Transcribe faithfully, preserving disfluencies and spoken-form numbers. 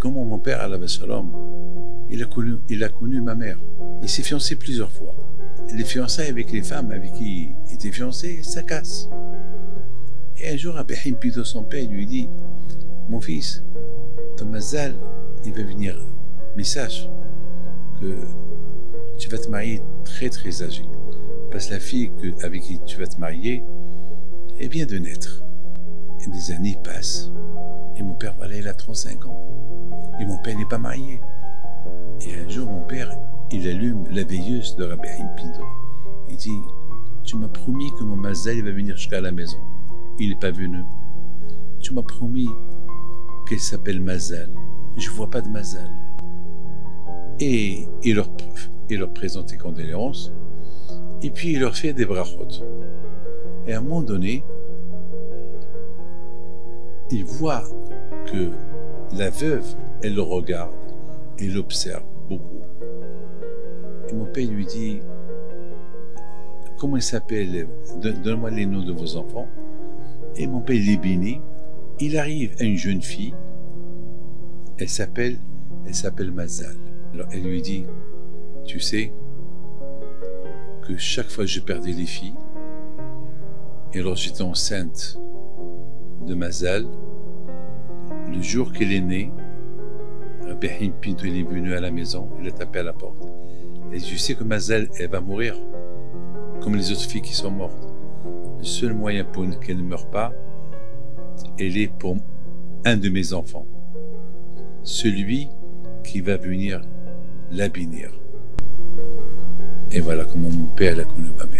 Comment mon père, à la Vessalom, il a connu, il a connu ma mère. Il s'est fiancé plusieurs fois. Les fiançailles avec les femmes avec qui il était fiancé, ça casse. Et un jour, Rabbi Haïm Pinto, son père, lui dit, mon fils, Thomas Zal, il va venir, mais sache que tu vas te marier très très âgé. Parce que la fille que, avec qui tu vas te marier, elle vient de naître. Et des années passent. Et mon père, voilà, il a trente-cinq ans. Et mon père n'est pas marié. Et un jour, mon père, il allume la veilleuse de Rabbi Haïm Pinto. Il dit, tu m'as promis que mon Mazal va venir jusqu'à la maison. Il n'est pas venu. Tu m'as promis qu'elle s'appelle Mazal. Je ne vois pas de Mazal. Et il leur, leur présente ses condoléances. Et puis, il leur fait des brachot. Et à un moment donné, il voit que la veuve, elle le regarde et l'observe beaucoup. Et mon père lui dit, comment elle s'appelle? Donne-moi les noms de vos enfants. Et mon père les bénit. Il arrive à une jeune fille. Elle s'appelle, elle s'appelle Mazal. Alors elle lui dit, tu sais que chaque fois que je perdais les filles, et alors j'étais enceinte de Mazal, le jour qu'elle est née, Rabbi Haïm Pinto est venu à la maison, il a tapé à la porte. Et tu sais que Mazal, elle va mourir, comme les autres filles qui sont mortes. Le seul moyen pour qu'elle ne meure pas, elle est pour un de mes enfants, celui qui va venir la bénir. Et voilà comment mon père a connu ma mère.